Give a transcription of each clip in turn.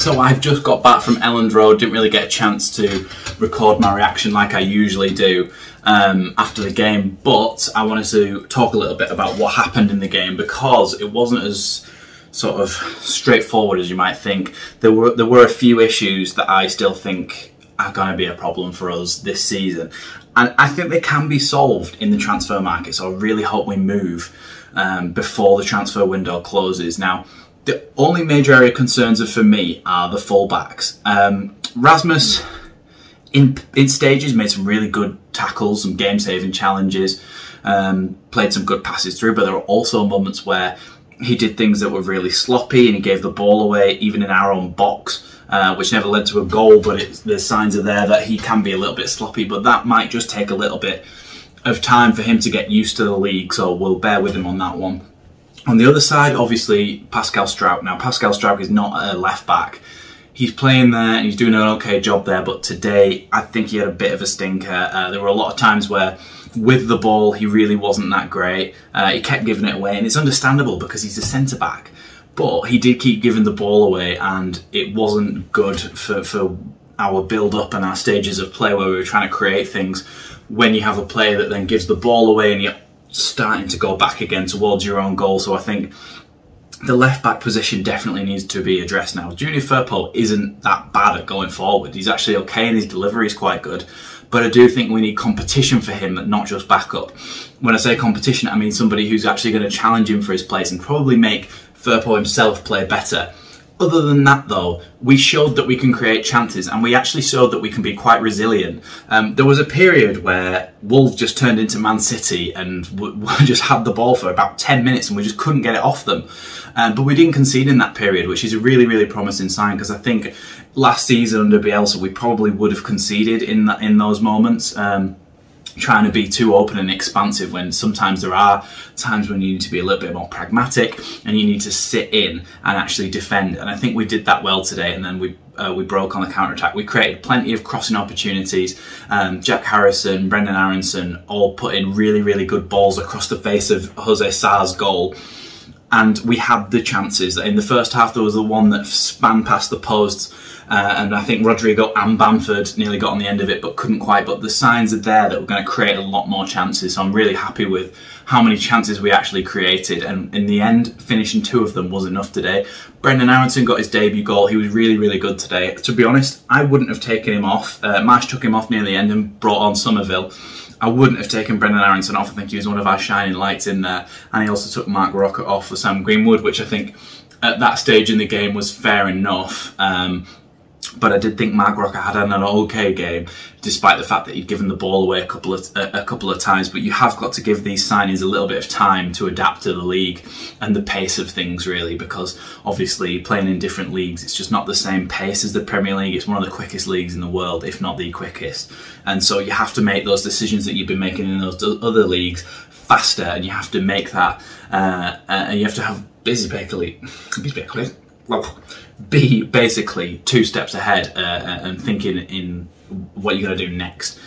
So I've just got back from Elland Road, didn't really get a chance to record my reaction like I usually do after the game, but I wanted to talk a little bit about what happened in the game because it wasn't as sort of straightforward as you might think. There were a few issues that I still think are going to be a problem for us this season, and I think they can be solved in the transfer market, so I really hope we move before the transfer window closes. Now, the only major area concerns for me are the fullbacks. Rasmus, in stages, made some really good tackles, some game-saving challenges, played some good passes through, but there were also moments where he did things that were really sloppy and he gave the ball away, even in our own box, which never led to a goal, but the signs are there that he can be a little bit sloppy, but that might just take a little bit of time for him to get used to the league, so we'll bear with him on that one. On the other side, obviously, Pascal Struijk. Now, Pascal Struijk is not a left-back. He's playing there and he's doing an okay job there, but today I think he had a bit of a stinker. There were a lot of times where, with the ball, he really wasn't that great. He kept giving it away, and it's understandable because he's a centre-back. But he did keep giving the ball away, and it wasn't good for our build-up and our stages of play where we were trying to create things. When you have a player that then gives the ball away and you're starting to go back again towards your own goal. So I think the left-back position definitely needs to be addressed now. Junior Firpo isn't that bad at going forward. He's actually okay and his delivery is quite good. But I do think we need competition for him, not just backup. When I say competition, I mean somebody who's actually going to challenge him for his place and probably make Firpo himself play better. Other than that, though, we showed that we can create chances and we actually showed that we can be quite resilient. There was a period where Wolves just turned into Man City and we just had the ball for about 10 minutes and we just couldn't get it off them. But we didn't concede in that period, which is a really, really promising sign because I think last season under Bielsa, we probably would have conceded in those moments. Trying to be too open and expansive when sometimes there are times when you need to be a little bit more pragmatic and you need to sit in and actually defend. And I think we did that well today, and then we broke on the counter-attack. We created plenty of crossing opportunities. Jack Harrison, Brenden Aaronson all put in really, really good balls across the face of Jose Sar's goal. And we had the chances. In the first half, there was the one that span past the posts, and I think Rodrigo and Bamford nearly got on the end of it, but couldn't quite. But the signs are there that we're going to create a lot more chances. So I'm really happy with how many chances we actually created. And in the end, finishing two of them was enough today. Brenden Aaronson got his debut goal. He was really, really good today. To be honest, I wouldn't have taken him off. Marsh took him off near the end and brought on Somerville. I wouldn't have taken Brenden Aaronson off. I think he was one of our shining lights in there. And he also took Marc Roca off for Sam Greenwood, which I think at that stage in the game was fair enough. But I did think Marc Roca had an okay game, despite the fact that he'd given the ball away a couple of times. But you have got to give these signings a little bit of time to adapt to the league and the pace of things, really, because obviously playing in different leagues, it's just not the same pace as the Premier League. It's one of the quickest leagues in the world, if not the quickest. And so you have to make those decisions that you've been making in those other leagues faster, and you have to make that, and you have to have basically two steps ahead and thinking in what you're going to do next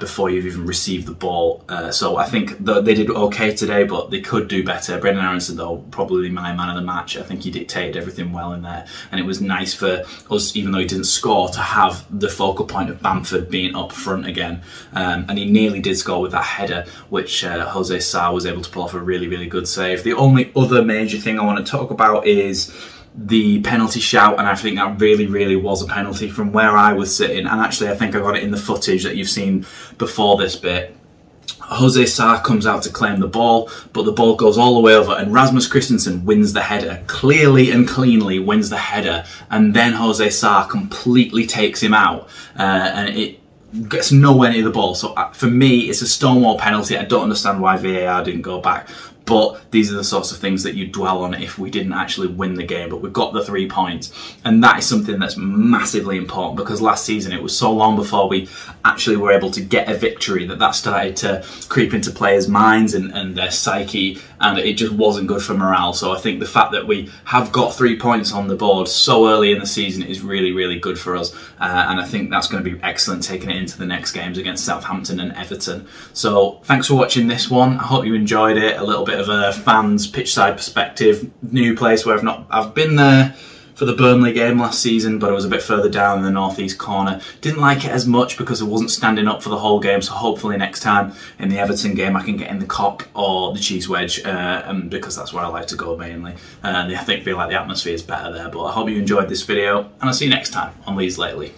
before you've even received the ball. So I think they did okay today, but they could do better. Brenden Aaronson, though, probably my man of the match. I think he dictated everything well in there. And it was nice for us, even though he didn't score, to have the focal point of Bamford being up front again. And he nearly did score with that header, which Jose Sarr was able to pull off a really, really good save. The only other major thing I want to talk about is the penalty shout, and I think that really, really was a penalty from where I was sitting. And actually, I think I got it in the footage that you've seen before this bit. Jose Sarr comes out to claim the ball, but the ball goes all the way over, and Rasmus Christensen wins the header, clearly and cleanly wins the header, and then Jose Sarr completely takes him out, and it gets nowhere near the ball. So for me, it's a stonewall penalty. I don't understand why VAR didn't go back. But these are the sorts of things that you dwell on if we didn't actually win the game. But we've got the 3 points. And that is something that's massively important because last season it was so long before we actually were able to get a victory that started to creep into players' minds and their psyche. And it just wasn't good for morale. So I think the fact that we have got 3 points on the board so early in the season is really, really good for us. And I think that's going to be excellent taking it into the next games against Southampton and Everton. So thanks for watching this one. I hope you enjoyed it. A little bit of a fans' pitch side perspective, new place where I've been there for the Burnley game last season, but I was a bit further down in the northeast corner. Didn't like it as much because I wasn't standing up for the whole game, so hopefully next time in the Everton game I can get in the cop or the cheese wedge, because that's where I like to go mainly. And I think feel like the atmosphere is better there, but I hope you enjoyed this video, and I'll see you next time on Leeds Lately.